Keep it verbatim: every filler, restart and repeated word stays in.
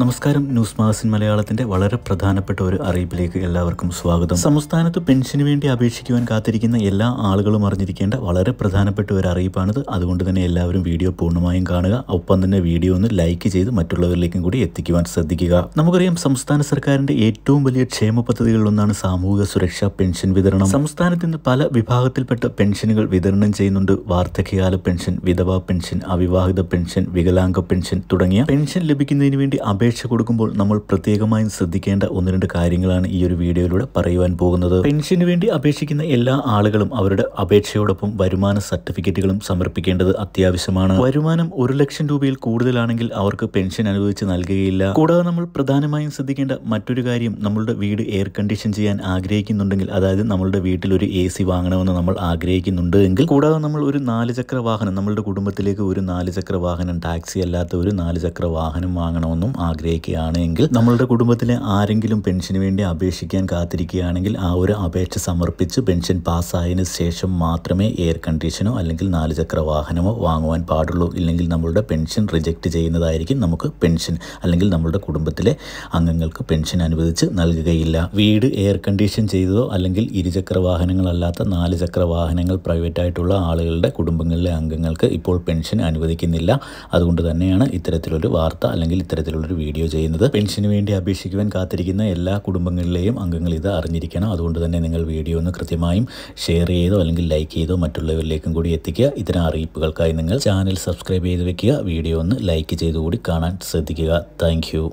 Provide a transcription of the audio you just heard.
നമസ്കാരം. News magazine മലയാളത്തിന്റെ വളരെ പ്രധാനപ്പെട്ട ഒരു അറിയിപ്പിലേക്ക് എല്ലാവർക്കും സ്വാഗതം. സംസ്ഥാനത്ത് പെൻഷന് വേണ്ടി അപേക്ഷിക്കുവാൻ കാത്തിരിക്കുന്ന എല്ലാ ആളുകളും അറിഞ്ഞിരിക്കേണ്ട വളരെ പ്രധാനപ്പെട്ട ഒരു അറിയിപ്പാണിത്. അതുകൊണ്ട് തന്നെ എല്ലാവരും വീഡിയോ പൂർണ്ണമായും കാണുക. ഒപ്പം തന്നെ വീഡിയോ ഒന്ന് ലൈക്ക് ചെയ്ത് മറ്റുള്ളവരിലേക്കും കൂടി എത്തിക്കുവാൻ ശ്രദ്ധിക്കുക. നമുക്കറിയാം, സംസ്ഥാന സർക്കാരിന്റെ ഏറ്റവും വലിയ ക്ഷേമ പദ്ധതികളിലൊന്നാണ് സാമൂഹിക സുരക്ഷാ പെൻഷൻ വിതരണം. സംസ്ഥാനത്ത് ഇന്ന് പല വിഭാഗത്തിൽപ്പെട്ട പെൻഷനുകൾ വിതരണം ചെയ്യുന്നുണ്ട്. വാർദ്ധക്യകാല പെൻഷൻ, വിധവാ പെൻഷൻ, അവിവാഹിത പെൻഷൻ, വികലാംഗ പെൻഷൻ തുടങ്ങിയ പെൻഷൻ ലഭിക്കുന്നതിന് വേണ്ടി അപേക്ഷ കൊടുക്കുമ്പോൾ നമ്മൾ പ്രത്യേകമായും ശ്രദ്ധിക്കേണ്ട ഒന്ന് രണ്ട് കാര്യങ്ങളാണ് ഈ ഒരു വീഡിയോയിലൂടെ പറയുവാൻ പോകുന്നത്. പെൻഷന് വേണ്ടി അപേക്ഷിക്കുന്ന എല്ലാ ആളുകളും അവരുടെ അപേക്ഷയോടൊപ്പം വരുമാന സർട്ടിഫിക്കറ്റുകളും സമർപ്പിക്കേണ്ടത് അത്യാവശ്യമാണ്. വരുമാനം ഒരു ലക്ഷം രൂപയിൽ കൂടുതലാണെങ്കിൽ അവർക്ക് പെൻഷൻ അനുവദിച്ച് നൽകുകയില്ല. കൂടാതെ നമ്മൾ പ്രധാനമായും ശ്രദ്ധിക്കേണ്ട മറ്റൊരു കാര്യം, നമ്മളുടെ വീട് എയർ കണ്ടീഷൻ ചെയ്യാൻ ആഗ്രഹിക്കുന്നുണ്ടെങ്കിൽ, അതായത് നമ്മളുടെ വീട്ടിൽ ഒരു എ സി വാങ്ങണമെന്ന് നമ്മൾ ആഗ്രഹിക്കുന്നുണ്ട് എങ്കിൽ, കൂടാതെ നമ്മൾ ഒരു നാല് ചക്ര വാഹനം, നമ്മളുടെ കുടുംബത്തിലേക്ക് ഒരു നാല് ചക്ര വാഹനം, ടാക്സി അല്ലാത്ത ഒരു നാല് ചക്ര വാഹനം വാങ്ങണമെന്നും ആഗ്രഹിക്കുകയാണെങ്കിൽ, നമ്മളുടെ കുടുംബത്തിലെ ആരെങ്കിലും പെൻഷന് വേണ്ടി അപേക്ഷിക്കാൻ കാത്തിരിക്കുകയാണെങ്കിൽ ആ ഒരു അപേക്ഷ സമർപ്പിച്ച് പെൻഷൻ പാസ്സായതിനു ശേഷം മാത്രമേ എയർ കണ്ടീഷനോ അല്ലെങ്കിൽ നാല് ചക്ര വാഹനമോ വാങ്ങുവാൻ പാടുള്ളൂ. ഇല്ലെങ്കിൽ നമ്മളുടെ പെൻഷൻ റിജക്റ്റ് ചെയ്യുന്നതായിരിക്കും. നമുക്ക് പെൻഷൻ അല്ലെങ്കിൽ നമ്മളുടെ കുടുംബത്തിലെ അംഗങ്ങൾക്ക് പെൻഷൻ അനുവദിച്ച് നൽകുകയില്ല. വീട് എയർ കണ്ടീഷൻ ചെയ്തതോ അല്ലെങ്കിൽ ഇരുചക്ര വാഹനങ്ങളല്ലാത്ത നാല് ചക്ര വാഹനങ്ങൾ പ്രൈവറ്റായിട്ടുള്ള ആളുകളുടെ കുടുംബങ്ങളിലെ അംഗങ്ങൾക്ക് ഇപ്പോൾ പെൻഷൻ അനുവദിക്കുന്നില്ല. അതുകൊണ്ട് തന്നെയാണ് ഇത്തരത്തിലൊരു വാർത്ത അല്ലെങ്കിൽ ഇത്തരത്തിലുള്ളൊരു വീഡിയോ ചെയ്യുന്നത്. പെൻഷന് വേണ്ടി അപേക്ഷിക്കുവാൻ കാത്തിരിക്കുന്ന എല്ലാ കുടുംബങ്ങളിലെയും അംഗങ്ങൾ ഇത് അറിഞ്ഞിരിക്കണം. അതുകൊണ്ട് തന്നെ നിങ്ങൾ വീഡിയോ ഒന്ന് കൃത്യമായും ഷെയർ ചെയ്തോ അല്ലെങ്കിൽ ലൈക്ക് ചെയ്തോ മറ്റുള്ളവരിലേക്കും കൂടി എത്തിക്കുക. ഇത്തരം അറിയിപ്പുകൾക്കായി നിങ്ങൾ ചാനൽ സബ്സ്ക്രൈബ് ചെയ്ത് വെക്കുക. വീഡിയോ ഒന്ന് ലൈക്ക് ചെയ്തുകൂടി കാണാൻ ശ്രദ്ധിക്കുക. Thank U.